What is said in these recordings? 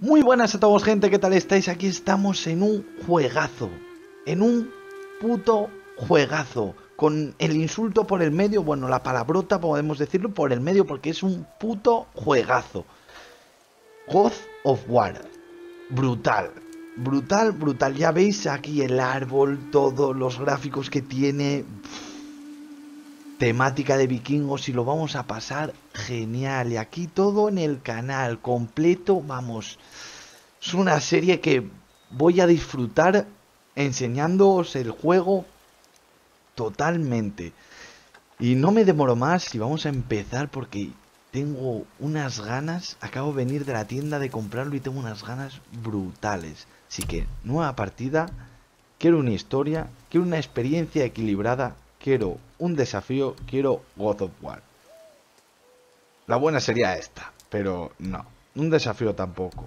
Muy buenas a todos, gente, ¿qué tal estáis? Aquí estamos en un juegazo, en un puto juegazo, con el insulto por el medio, bueno, la palabrota podemos decirlo por el medio porque es un puto juegazo. God of War, brutal, brutal, brutal, ya veis aquí el árbol, todos los gráficos que tiene, temática de vikingos y lo vamos a pasar genial. Y aquí todo en el canal, completo, vamos. Es una serie que voy a disfrutar enseñándoos el juego totalmente. Y no me demoro más y vamos a empezar porque tengo unas ganas. Acabo de venir de la tienda de comprarlo y tengo unas ganas brutales. Así que, nueva partida, quiero una historia, quiero una experiencia equilibrada. Quiero un desafío, quiero God of War. La buena sería esta, pero no. Un desafío tampoco.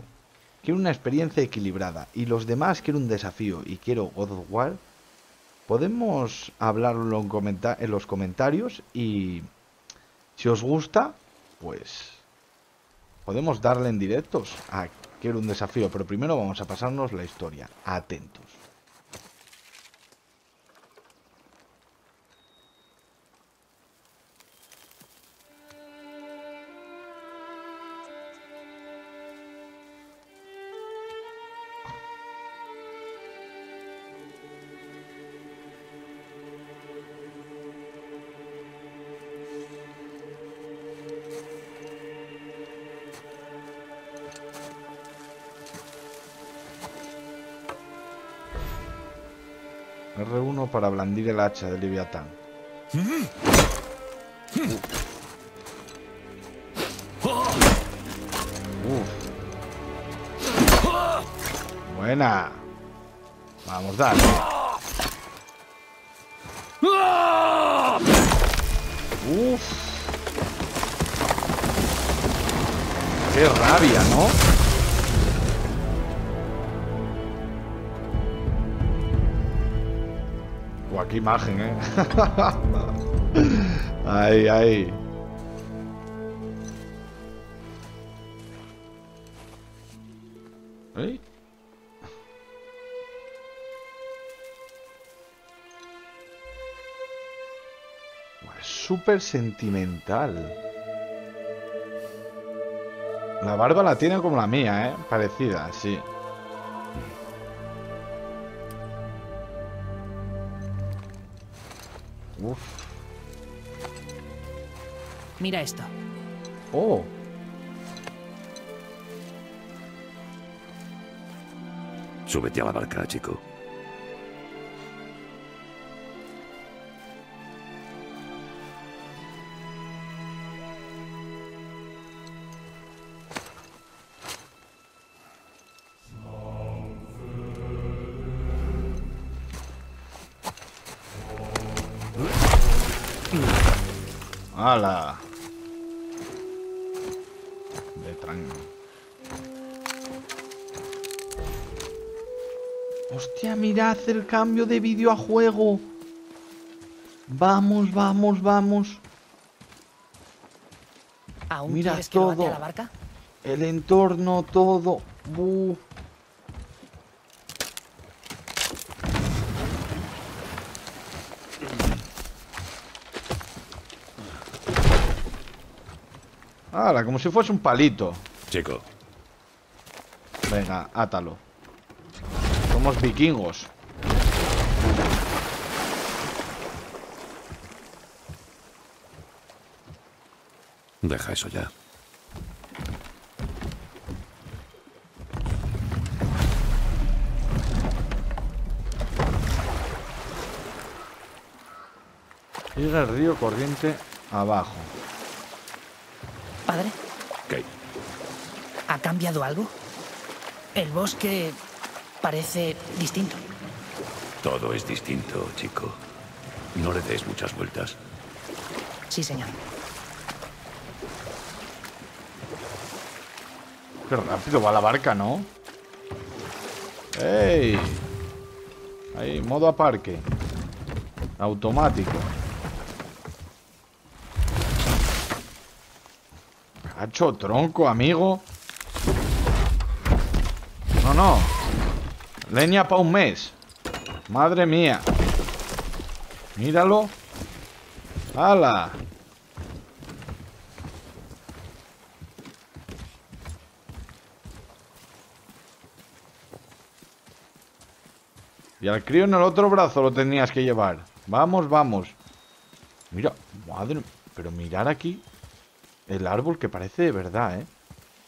Quiero una experiencia equilibrada. Y los demás quiero un desafío y quiero God of War. Podemos hablarlo en los comentarios y si os gusta, pues podemos darle en directos a quiero un desafío. Pero primero vamos a pasarnos la historia. Atentos. R1 para blandir el hacha de Leviatán. Buena. Vamos, dale. Qué rabia, ¿no? Qué imagen, ¿eh? Ay, ay. ¿Eh? Es súper sentimental. La barba la tiene como la mía, ¿eh? Parecida, sí. Uf. Mira esto. Oh. Súbete a la barca, chico. ¡Hala! De trango. ¡Hostia, mirad el cambio de vídeo a juego! ¡Vamos, vamos, vamos! ¿Aún mirad todo. La barca? El entorno, todo. ¡Buh! Ahora, como si fuese un palito. Chico. Venga, átalo. Somos vikingos. Deja eso ya. Llega el río corriente abajo. Padre, ¿qué? ¿Ha cambiado algo? El bosque parece distinto. Todo es distinto, chico. No le des muchas vueltas. Sí, señor. Qué rápido va la barca, ¿no? ¡Ey! Ahí, modo aparque. Automático. Hacho tronco, amigo. no. Leña para un mes. Madre mía. Míralo. ¡Hala! Y al crío en el otro brazo lo tenías que llevar. Vamos, vamos. Mira, madre... Pero mirar aquí el árbol que parece de verdad, ¿eh?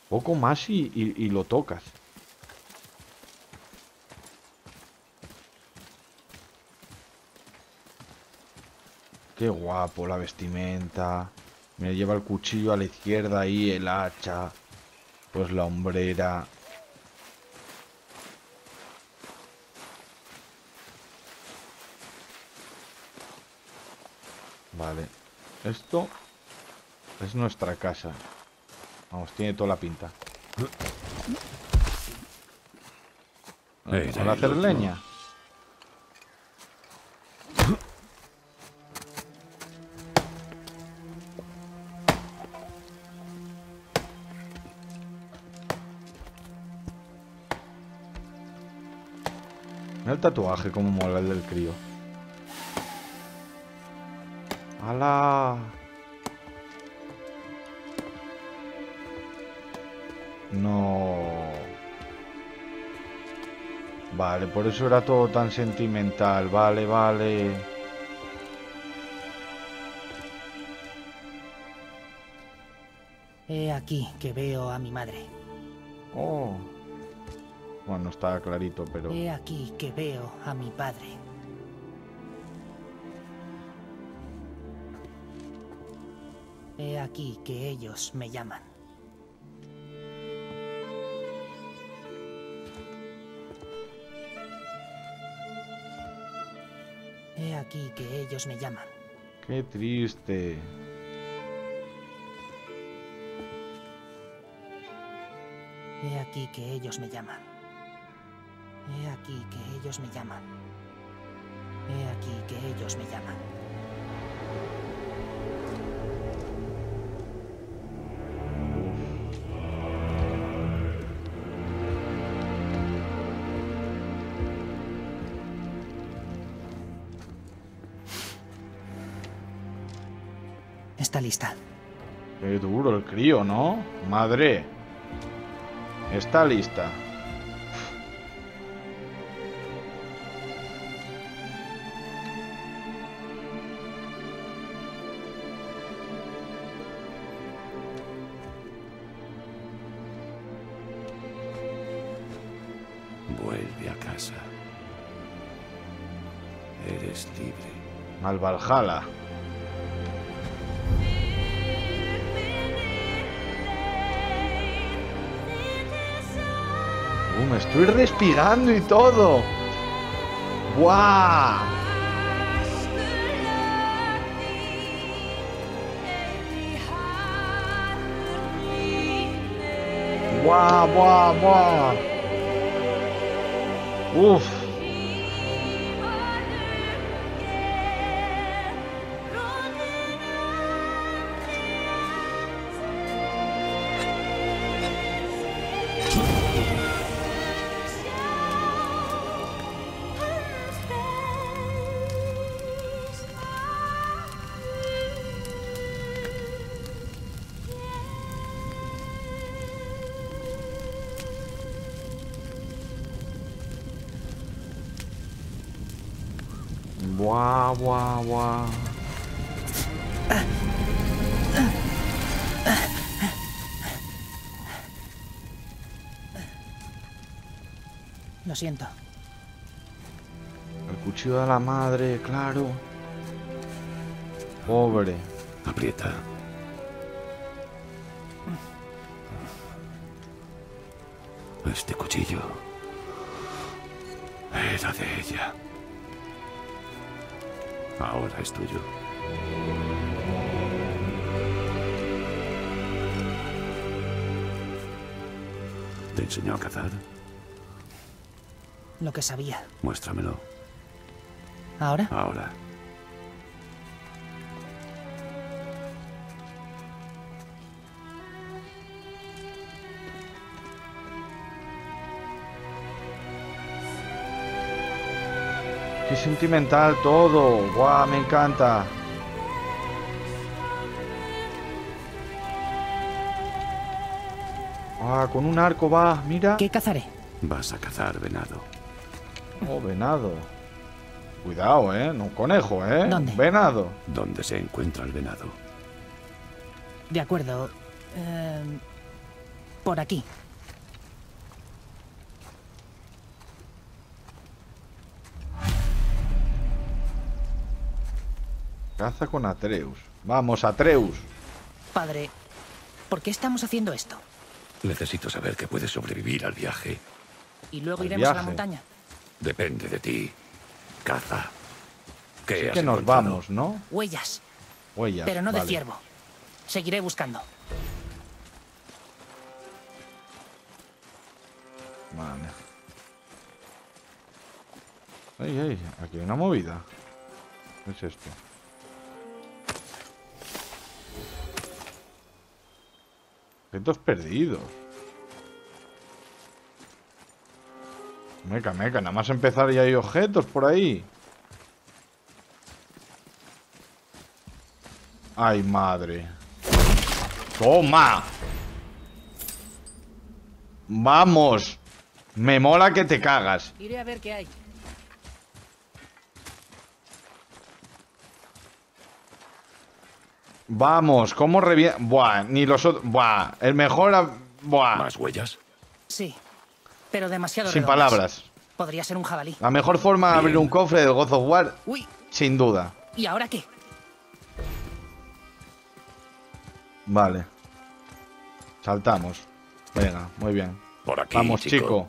Poco más y lo tocas. Qué guapo la vestimenta. Me lleva el cuchillo a la izquierda ahí, el hacha. Pues la hombrera. Vale, esto es nuestra casa. Vamos, tiene toda la pinta. Vamos a hacer leña. Mira el tatuaje como mola el del crío. ¡Hala! No. Vale, por eso era todo tan sentimental. Vale, vale. He aquí que veo a mi madre. Oh. Bueno, estaba clarito, pero... He aquí que veo a mi padre. He aquí que ellos me llaman. He aquí que ellos me llaman. Qué triste. He aquí que ellos me llaman. He aquí que ellos me llaman. He aquí que ellos me llaman. Está lista. Qué duro el crío, ¿no? Madre. Está lista. Vuelve a casa. Eres libre. Al Valhalla. Me estoy respirando y todo. ¡Guau! ¡Guau, guau, guau! ¡Uf! Guau, guau, guau. Lo siento. El cuchillo de la madre, claro. Pobre. Aprieta. Este cuchillo era de ella. Ahora es tuyo. ¿Te enseñó a cazar? Lo que sabía. Muéstramelo. ¿Ahora? Ahora. Qué sentimental todo. ¡Guau! Me encanta. ¡Guau! Con un arco va. Mira. ¿Qué cazaré? Vas a cazar venado. Oh, venado. Cuidado, ¿eh? No un conejo, ¿eh? ¿Dónde? Venado. ¿Dónde se encuentra el venado? De acuerdo. Por aquí. Caza con Atreus. ¡Vamos, Atreus! Padre, ¿por qué estamos haciendo esto? Necesito saber que puedes sobrevivir al viaje. ¿Y luego iremos a la montaña? Depende de ti. Caza. ¿Qué has encontrado? Que nos vamos, ¿no? Huellas. Huellas. Pero no de ciervo. Seguiré buscando. Vale. Ay, ay, aquí hay una movida. ¿Qué es esto? Objetos perdidos. Meca, meca, nada más empezar ya hay objetos por ahí. Ay, madre. ¡Toma! ¡Vamos! Me mola que te cagas. Iré a ver qué hay. Vamos, cómo revienta. Buah, ni los otros. Buah, el mejor. Buah. ¿Más huellas? Sí, pero demasiado. Sin redondas. Palabras. Podría ser un jabalí. La mejor forma de abrir un cofre del God of War. Uy. Sin duda. ¿Y ahora qué? Vale. Saltamos. Venga, muy bien. Por aquí, vamos, chico.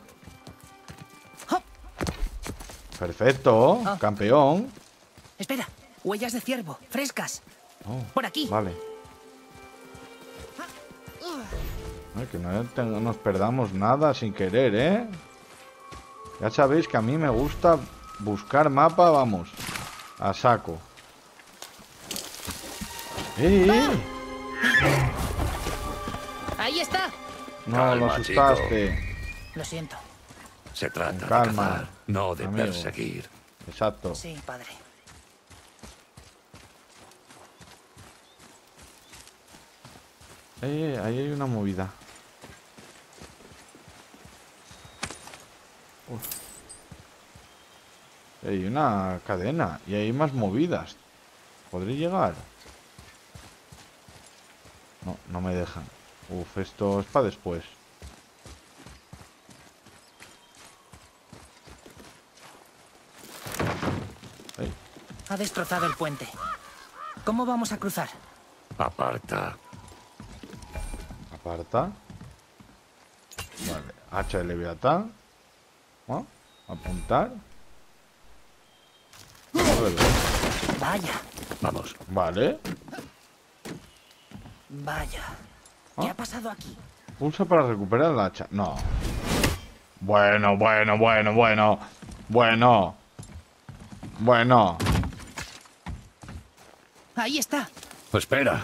Perfecto, campeón. Espera, huellas de ciervo, frescas. Oh, por aquí. Vale. Ay, que no nos perdamos nada sin querer, ¿eh? Ya sabéis que a mí me gusta buscar mapa, vamos. A saco. Ahí está. No, calma, lo asustaste. Chico. Lo siento. Se trata de cazar, no de perseguir. Exacto. Sí, padre. Ahí hay una movida. Hay una cadena y hay más movidas. ¿Podré llegar? No, no me dejan. Uf, esto es para después. Hey. Ha destrozado el puente. ¿Cómo vamos a cruzar? Aparta. ¿Aparta? Vale, hacha de Leviatán. ¿No? Apuntar. Vaya. Vamos. Vale. Vaya. ¿Qué ha pasado aquí? Pulsa para recuperar la hacha. No. Bueno, bueno, bueno, bueno. Bueno. Bueno. Ahí está. Espera.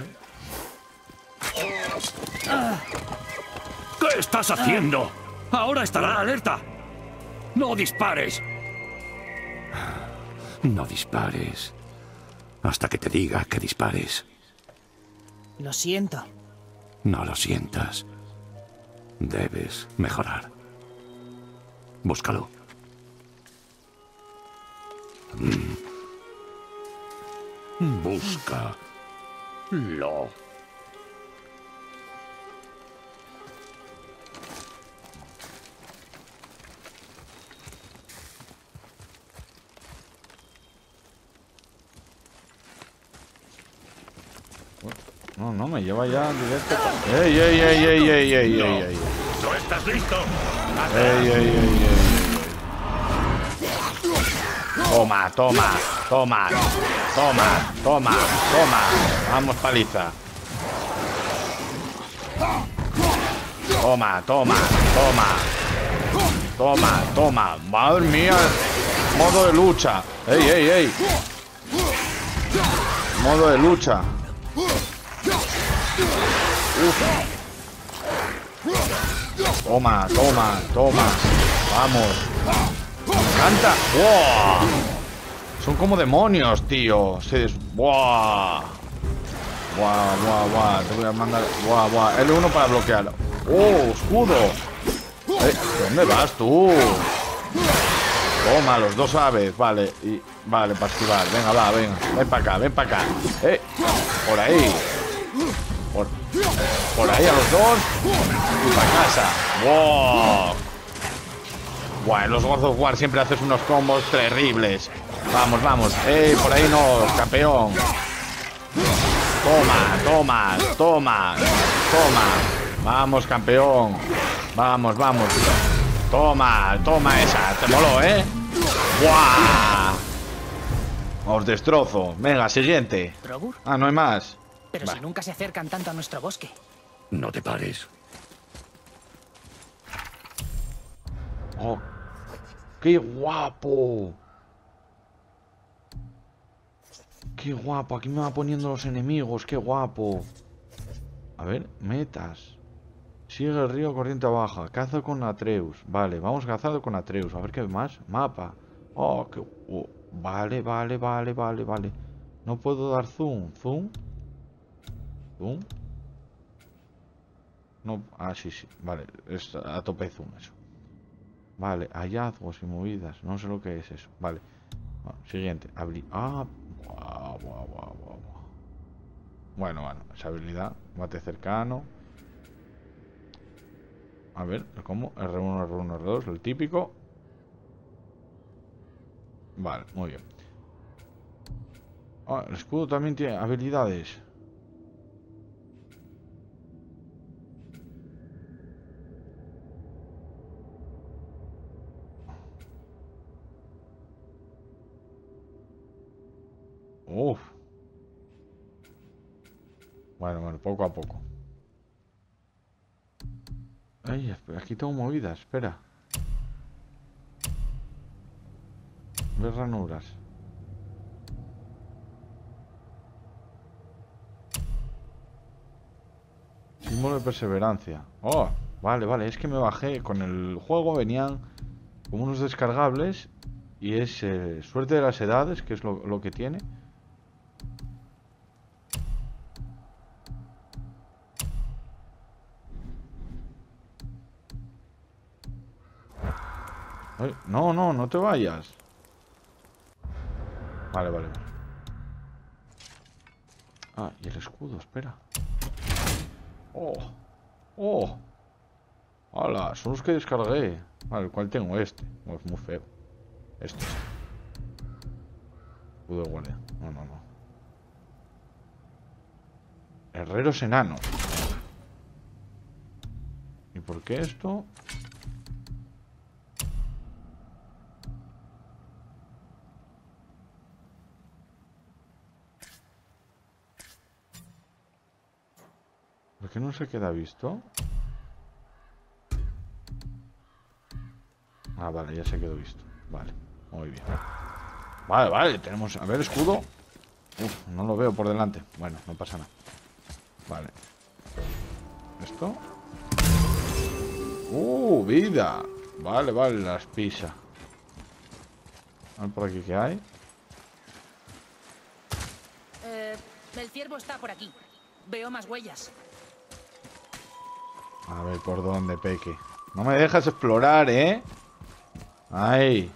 ¿Qué estás haciendo? Ahora estará alerta. No dispares. No dispares. Hasta que te diga que dispares. Lo siento. No lo sientas. Debes mejorar. Búscalo. Búscalo. No, no, me lleva ya directo. ¡Ey, ey, ey, ey, ey, ey, no, ey, ey! ¡No estás listo! ¡Ey, ey, ey, ey! ¡Toma, toma, toma! ¡Toma, toma, toma! ¡Vamos, paliza! ¡Toma, toma, toma! ¡Toma, toma! ¡Madre mía! ¡Modo de lucha! ¡Ey, ey, ey! ¡Modo de lucha! Uf. Toma, toma, toma. Vamos. Me encanta. ¡Wow! Son como demonios, tío. ¡Buah! ¡Buah, buah, buah! Te voy a mandar... ¡Buah, buah! L1 para bloquearlo. ¡Oh, escudo! ¿Dónde vas tú? Toma, los dos aves. Vale, y... Vale, para esquivar. Venga, va, venga. Ven para acá, ven para acá. Por ahí. Por ahí a los dos. Y para casa. ¡Wow! Buah, en los God of War siempre haces unos combos terribles. Vamos, vamos. Por ahí no, campeón. Toma, toma, toma, toma. Vamos, campeón. Vamos, vamos. Toma, toma esa. Te moló, ¿eh? ¡Buah! Os destrozo. Venga, siguiente. Ah, no hay más. Pero si nunca se acercan tanto a nuestro bosque. No te pares. Oh, ¡qué guapo! ¡Qué guapo! Aquí me va poniendo los enemigos. ¡Qué guapo! A ver, metas. Sigue el río corriente baja. Caza con Atreus. Vale, vamos cazando con Atreus. A ver qué más. Mapa. Oh, qué... Oh, vale, vale, vale, vale, vale. No puedo dar zoom. Zoom. Zoom. No. Ah, sí, sí. Vale, es a tope zoom eso. Vale, hallazgos y movidas. No sé lo que es eso. Vale. Bueno, siguiente. Buah, buah, buah, buah. Bueno, bueno. Esa habilidad. Bate cercano. A ver, ¿cómo? R1, R1, R2. El típico. Vale, muy bien. Ah, el escudo también tiene habilidades. Uf. Bueno, bueno, poco a poco. Ay, aquí tengo movidas, espera. Ver ranuras. Símbolo de perseverancia. Oh, vale, vale, es que me bajé. Con el juego venían como unos descargables. Y es suerte de las edades, que es lo que tiene. No, no, no te vayas. Vale, vale. Ah, y el escudo, espera. Oh, oh. Hola, son los que descargué. Vale, ¿cuál tengo? Este. Oh, es muy feo. Este. Escudo de guardia. No, no, no. Herreros enanos. ¿Y por qué esto? ¿Por qué no se queda visto? Ah, vale, ya se quedó visto. Vale, muy bien. Vale, vale, tenemos... A ver, escudo. Uf, no lo veo por delante. Bueno, no pasa nada. Vale. ¿Esto? Vida. Vale, vale, las pisa. A ver por aquí qué hay. El ciervo está por aquí. Veo más huellas. A ver por dónde, Peque. No me dejas explorar, ¿eh? Ay.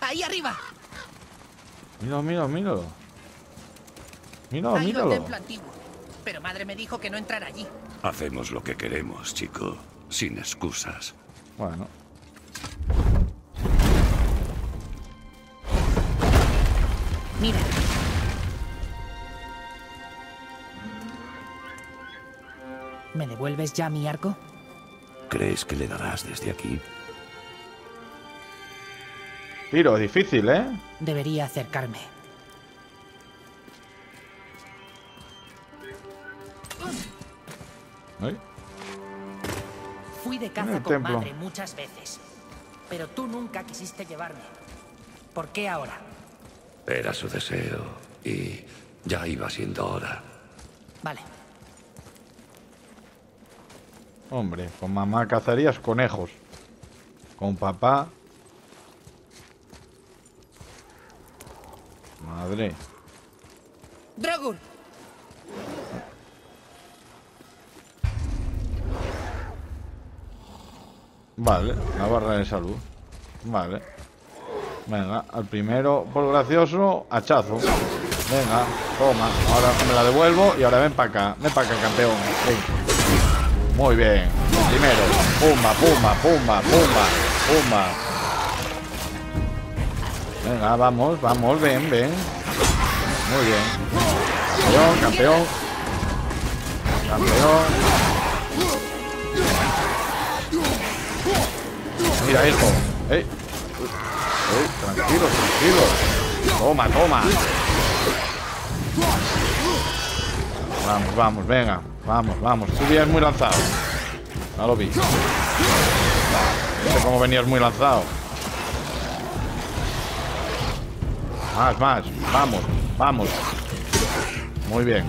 Ahí arriba. Míralo, míralo, míralo. Míralo, ahí míralo. Hay un templo antiguo, pero madre me dijo que no entrara allí. Hacemos lo que queremos, chico. Sin excusas. Bueno. Mira. ¿Me devuelves ya mi arco? ¿Crees que le darás desde aquí? Tiro difícil, ¿eh? Debería acercarme. ¿Ay? Fui de caza con madre muchas veces, pero tú nunca quisiste llevarme. ¿Por qué ahora? Era su deseo, y ya iba siendo hora. Vale. Hombre, con mamá cazarías conejos. Con papá. Madre. Dragón. Vale, la barra de salud. Vale. Venga, al primero, por gracioso, hachazo. Venga, toma. Ahora me la devuelvo y ahora ven para acá. Ven para acá, campeón. Ven. Muy bien. Primero. Pumba, pumba, pumba, pumba, pumba. Venga, vamos, vamos, ven, ven. Muy bien. Campeón, campeón. Campeón. Mira esto. Ey. Ey, tranquilo, tranquilo. Toma, toma. Vamos, vamos, venga. Vamos, vamos. Tú ya es muy lanzado. No lo vi. No sé cómo venías muy lanzado. Más, más. Vamos, vamos. Muy bien.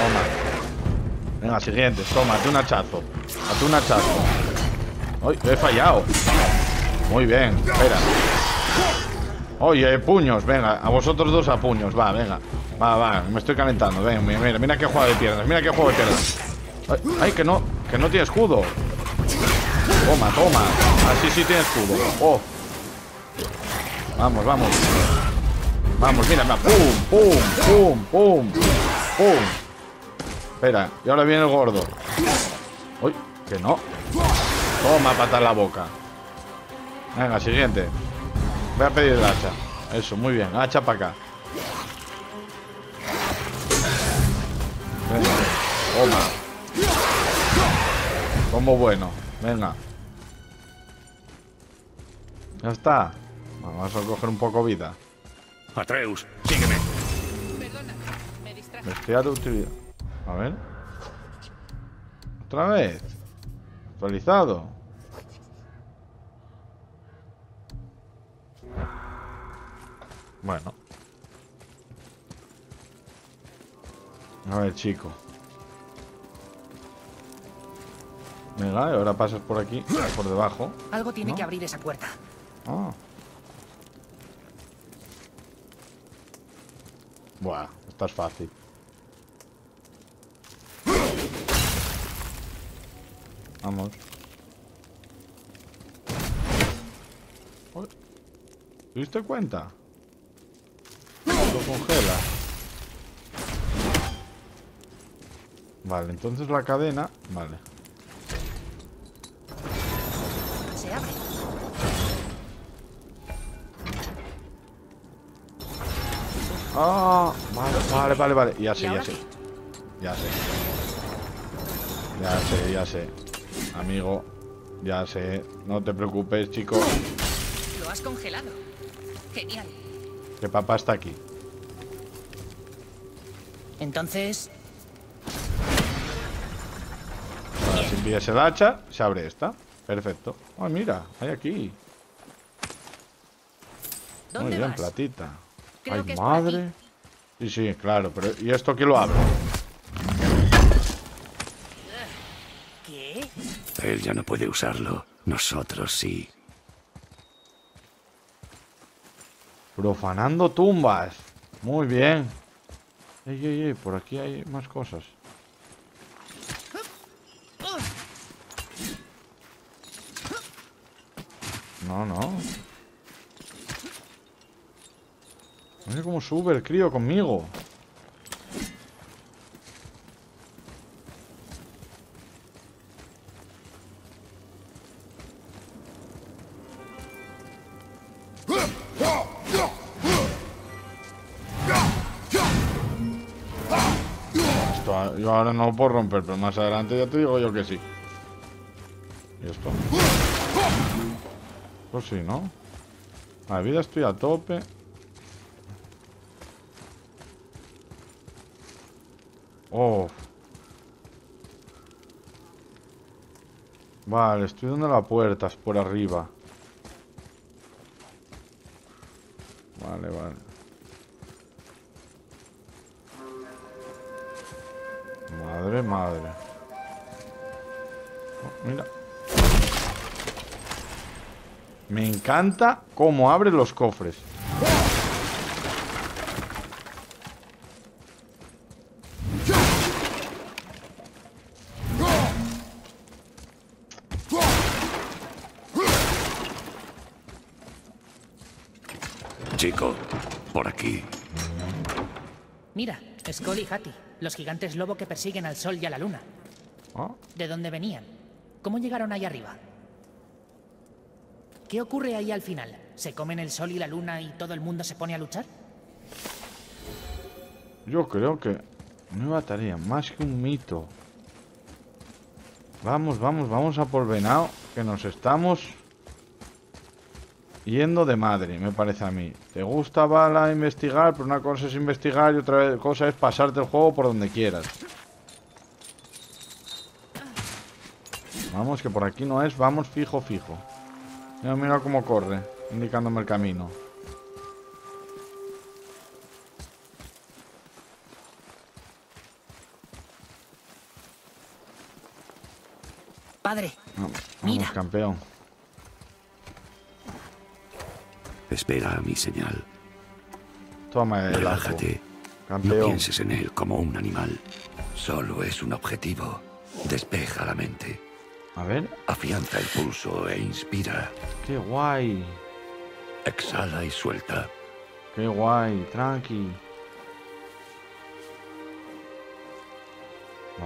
Toma. Venga, siguiente. Toma, hazte un hachazo. Hazte un hachazo. ¡Uy! He fallado. Muy bien. Espera. Oye, puños. Venga, a vosotros dos a puños. Va, venga. Va, va, me estoy calentando. Ven, mira, mira qué juego de piernas. Mira qué juego de piernas. Ay, ay, que no tiene escudo. Toma, toma. Así sí tiene escudo. Oh. Vamos, vamos. Vamos, mira, mira. Pum, pum, pum, pum, pum. Espera, y ahora viene el gordo. Uy, que no. Toma, patada en la boca. Venga, siguiente. Voy a pedir el hacha. Eso, muy bien. Hacha para acá. Venga, toma. Como bueno, venga. Ya está. Vamos a coger un poco vida. Atreus, sígueme. Perdona, me distraje. Bestial de utilidad. A ver. Otra vez. Actualizado. Bueno. A ver, chico. Venga, ahora pasas por aquí, por debajo. Algo tiene que abrir esa puerta. Ah. Buah, esta es fácil. Vamos. ¿Te diste cuenta? Lo congela. Vale, entonces la cadena... Vale. Se abre. Ah, vale, vale, vale, vale. Ya sé, ya sé. Ya sé. Ya sé, ya sé. Amigo, ya sé. No te preocupes, chico. Lo has congelado. Genial. Que papá está aquí. Entonces... Si pillas el hacha, se abre esta. Perfecto. ¡Ay, mira! Hay aquí. Muy bien, platita. ¡Ay, madre! Sí, sí, claro. Pero ¿y esto quién lo abre? ¿Qué? Él ya no puede usarlo. Nosotros sí. Profanando tumbas. Muy bien. Ey, ey, ey. Por aquí hay más cosas. No, no. Mira cómo sube el crío conmigo. Esto yo ahora no lo puedo romper, pero más adelante ya te digo yo que sí. Y esto... Pues sí, ¿no? La vida estoy a tope. Oh. Vale, estoy dando las puertas por arriba. Vale, vale. Madre, madre. Mira. Me encanta cómo abre los cofres. Chico, por aquí. Mira, Skull y Hattie, los gigantes lobo que persiguen al sol y a la luna. ¿Ah? ¿De dónde venían? ¿Cómo llegaron ahí arriba? ¿Qué ocurre ahí al final? ¿Se comen el sol y la luna y todo el mundo se pone a luchar? Yo creo que... nueva tarea, más que un mito. Vamos, vamos, vamos a por venado, que nos estamos... yendo de madre, me parece a mí. Te gusta, Vala, investigar, pero una cosa es investigar y otra cosa es pasarte el juego por donde quieras. Vamos, que por aquí no es, vamos fijo, fijo. Mira, mira cómo corre, indicándome el camino. Padre, vamos, mira, campeón. Espera a mi señal. Toma el... Relájate. Campeón. No pienses en él como un animal. Solo es un objetivo. Despeja la mente. A ver. Afianza el pulso e inspira. ¡Qué guay! Exhala y suelta. ¡Qué guay! Tranqui.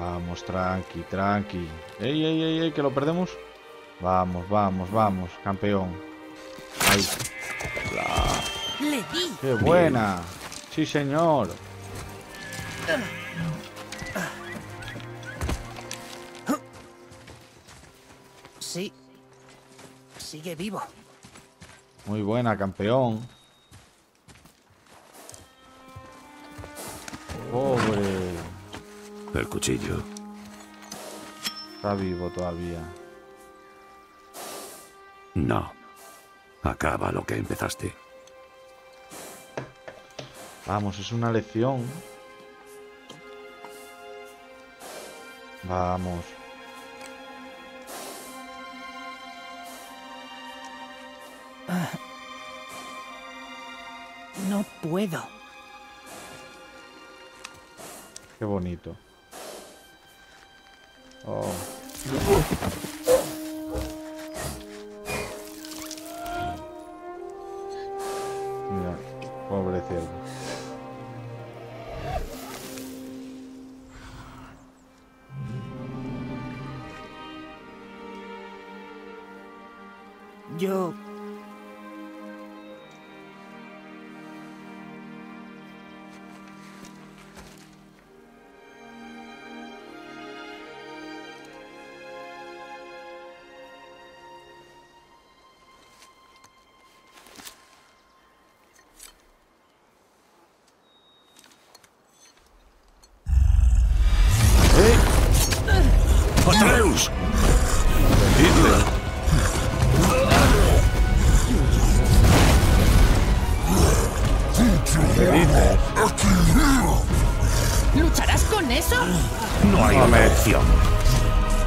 Vamos, tranqui, tranqui. ¡Ey, ey, ey, ey! ¿Que lo perdemos? Vamos, vamos, vamos, campeón. Ahí. ¡Qué buena! ¡Sí, señor! Sí. Sigue vivo. Muy buena, campeón. Pobre. El cuchillo. Está vivo todavía. No. Acaba lo que empezaste. Vamos, es una lección. Vamos. No puedo. Qué bonito. Oh. Mira, pobre cerdo. Yo... ¡Atreus! ¡Hitler! ¿Qué dices? ¿Lucharás con eso? No hay otra opción.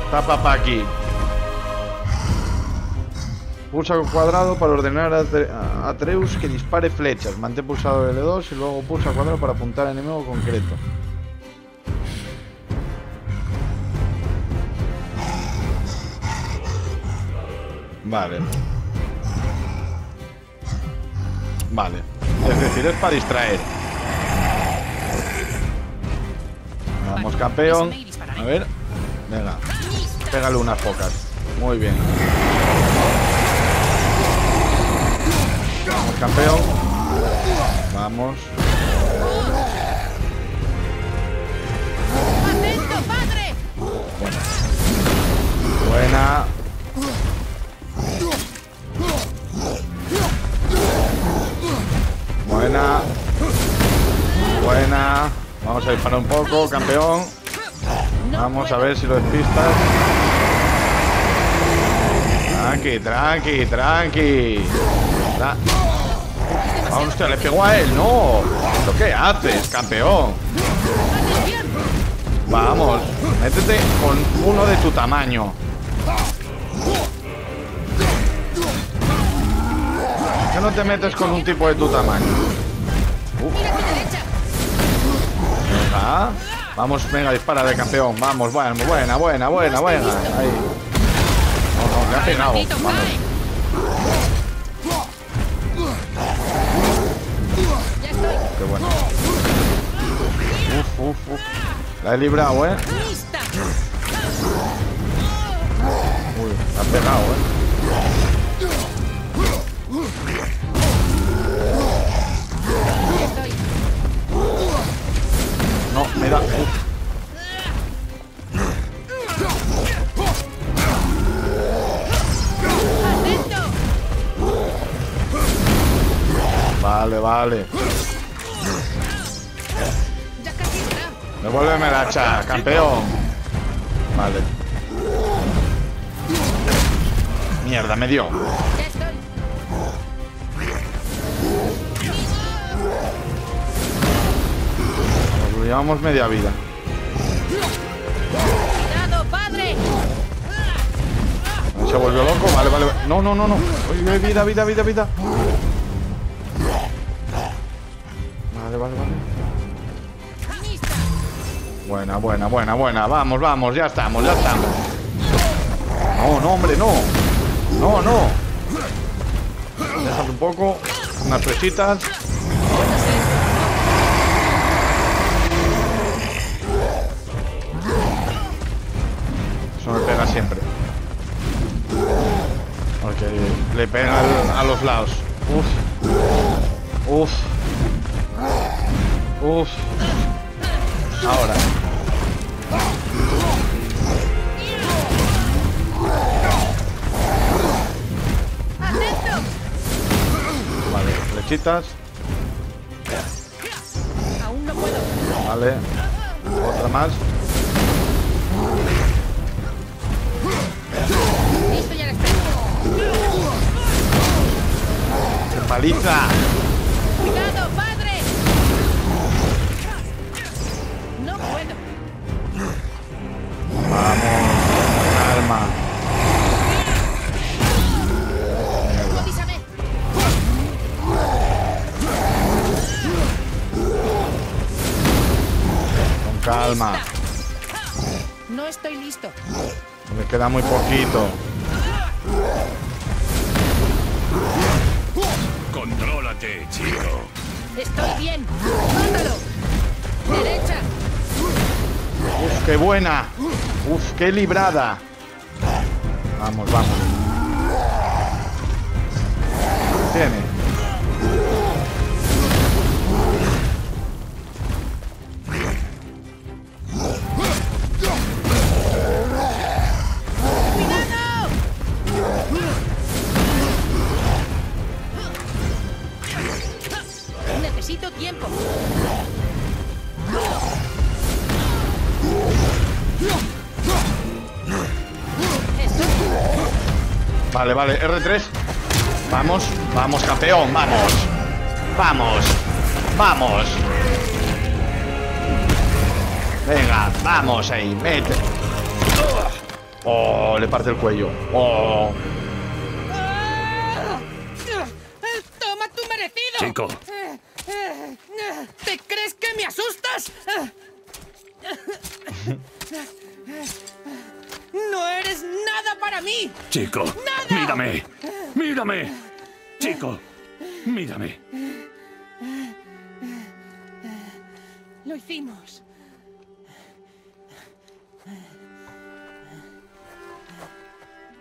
Está papá aquí. Pulsa con cuadrado para ordenar a Atreus que dispare flechas. Mantén pulsado L2 y luego pulsa cuadrado para apuntar al enemigo concreto. Vale. Vale. Es decir, es para distraer. Vamos, campeón. A ver. Venga. Pégale unas pocas. Muy bien. Vamos, campeón. Vamos. ¡Atento, padre! Buena. Buena. Buena. Buena. Vamos a disparar un poco, campeón. Vamos a ver si lo despistas. Tranqui, tranqui, tranqui. Hostia, le pegó a él. No. ¿Lo que haces, campeón? Vamos. Métete con uno de tu tamaño. no te metes con un tipo de tu tamaño. Vamos, venga, dispara de campeón. Vamos, buena. Ahí. No, le ha pegado. Vamos. Qué bueno. Uf. La he librado, ¿eh? Uy, la ha pegado, No, me da. Vale. Devuélveme la hacha, campeón. Vale. Mierda, me dio. Llevamos media vida. Cuidado, padre. Se volvió loco, vale. No. Oye, vida. Vale. Buena. Vamos, ya estamos. No, hombre, no. Déjate un poco, unas flechitas. Siempre. Porque le pegan a los lados. Uf. Ahora. Vale, flechitas. Aún no puedo. Vale. Otra más. ¡Paliza! ¡Cuidado, padre! ¡No puedo! ¡Vamos! ¡Calma! ¡Con calma! No estoy listo. Me queda muy poquito. Contrólate, chico. Estoy bien. Mátalo. Derecha. Uf, qué buena. Uf, qué librada. Vamos. Tiene. Tiempo. Vale, R3. Vamos, campeón, vamos. Venga, vamos ahí, mete. Oh, le parte el cuello. Oh. Toma tu merecido. Chico. ¿Te crees que me asustas? ¡No eres nada para mí! Chico, ¡nada! ¡Mírame! Chico, mírame. Lo hicimos.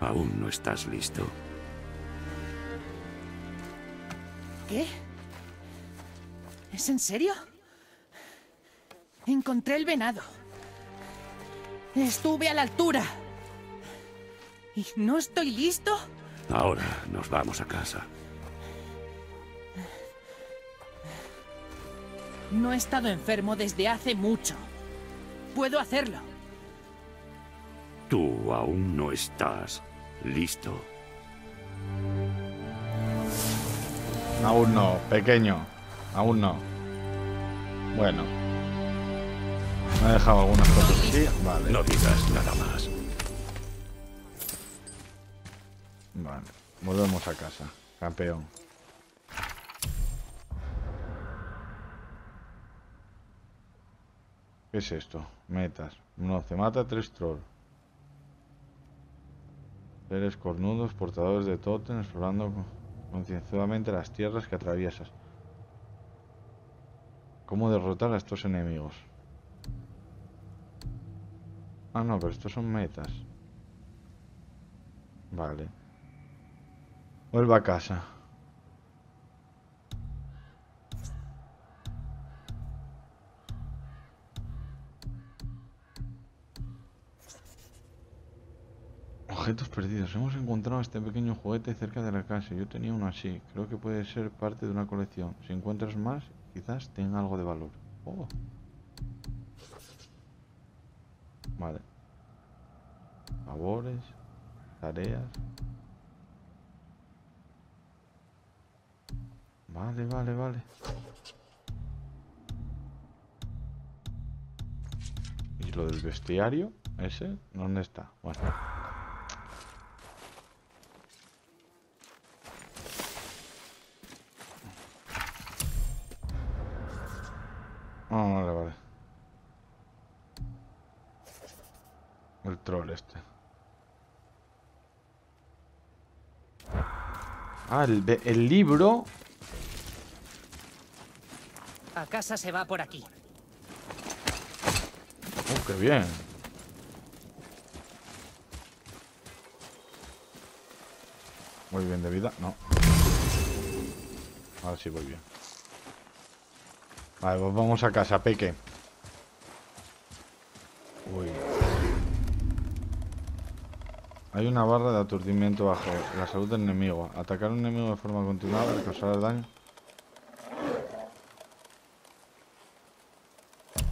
Aún no estás listo. ¿Qué? ¿Es en serio? Encontré el venado. Estuve a la altura. ¿Y no estoy listo? Ahora nos vamos a casa. No he estado enfermo desde hace mucho. Puedo hacerlo. Tú aún no estás listo. Aún no, pequeño. Aún no. Bueno. Me he dejado algunas cosas aquí. Vale. No digas nada más. Vale. Volvemos a casa, campeón. ¿Qué es esto? Metas. No, se mata 3 trolls. Seres cornudos, portadores de tótem, explorando concienzudamente las tierras que atraviesas. ¿Cómo derrotar a estos enemigos? Ah, no, pero estos son metas. Vale. Vuelva a casa. Objetos perdidos. Hemos encontrado este pequeño juguete cerca de la casa. Yo tenía uno así. Creo que puede ser parte de una colección. Si encuentras más, quizás tenga algo de valor. Oh. Vale. Labores. Tareas. Vale, vale, vale. ¿Y lo del bestiario? ¿Ese? ¿Dónde está? Bueno. Vale, vale. El troll este. Ah, el libro. A casa se va por aquí. ¡Oh, qué bien! Muy bien de vida, no. Ahora sí voy bien. Vale, pues vamos a casa, Peque. Uy. Hay una barra de aturdimiento bajo la salud del enemigo. Atacar a un enemigo de forma continuada causará daño.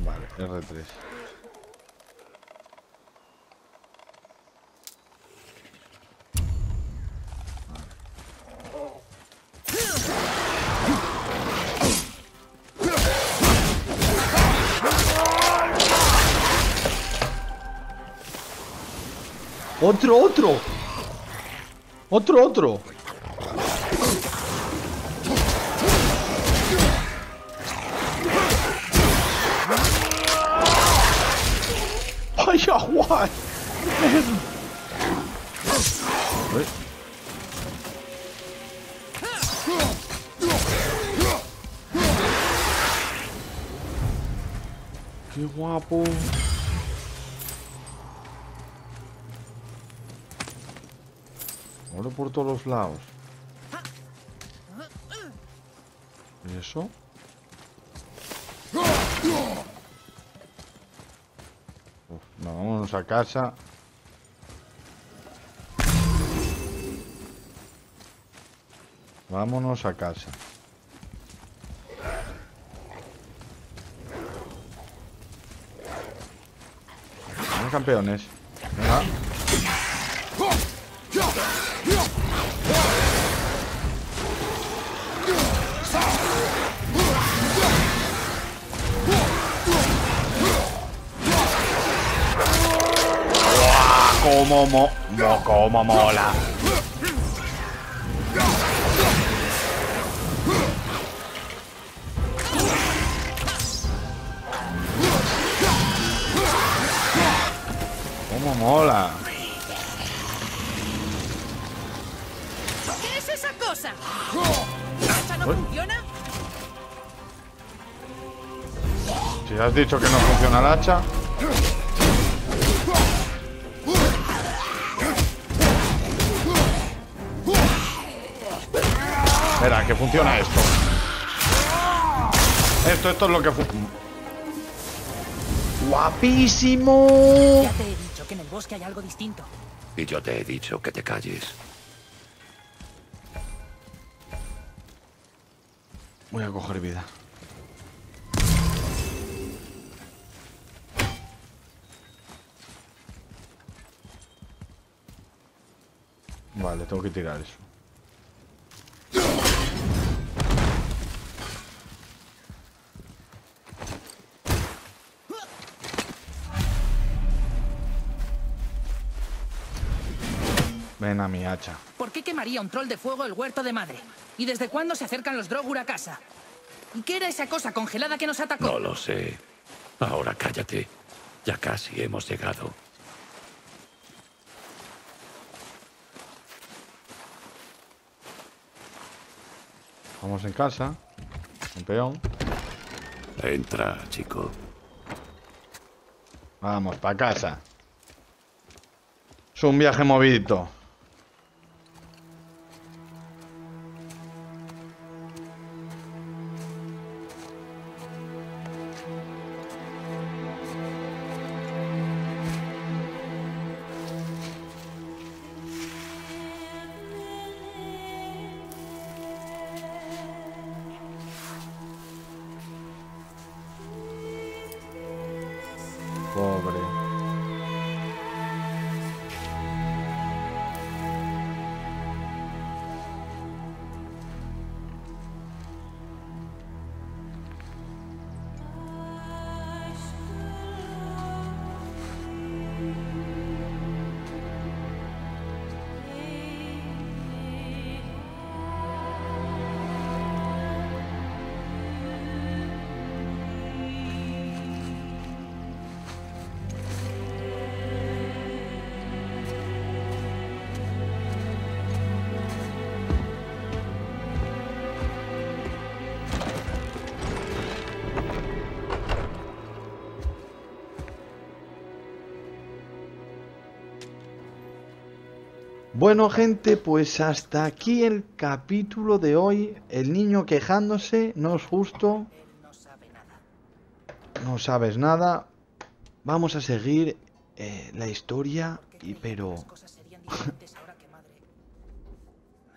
Vale, R3. Otro. Vaya guay. Qué guapo. Oro por todos los lados. ¿Y eso? Uf, no, vámonos a casa. Vámonos a casa. Son campeones. Venga. Como mola. Como mola. ¿Qué es esa cosa? ¿Esa no funciona? Si has dicho que no funciona el hacha. Espera, que funciona esto. Esto es lo que funciona. ¡Guapísimo! Ya te he dicho que en el bosque hay algo distinto. Y yo te he dicho que te calles. Voy a coger vida. Vale, tengo que tirar eso. Ven a mi hacha. ¿Por qué quemaría un troll de fuego el huerto de madre? ¿Y desde cuándo se acercan los Drogur a casa? ¿Y qué era esa cosa congelada que nos atacó? No lo sé. Ahora cállate. Ya casi hemos llegado. Vamos en casa. Un peón. Entra, chico. Vamos, para casa. Es un viaje movidito. Bueno, gente, pues hasta aquí el capítulo de hoy. El niño quejándose, no es justo. No sabes nada. Vamos a seguir la historia, pero...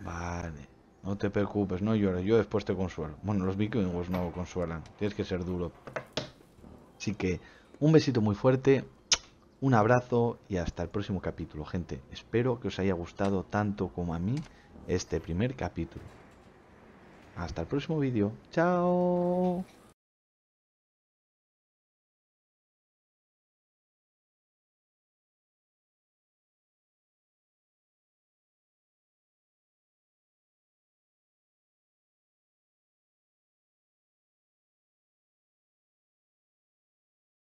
Vale, no te preocupes, no llores, yo después te consuelo. Bueno, los vikingos no consuelan, tienes que ser duro. Así que, un besito muy fuerte. Un abrazo y hasta el próximo capítulo, gente. Espero que os haya gustado tanto como a mí este primer capítulo. Hasta el próximo vídeo. ¡Chao!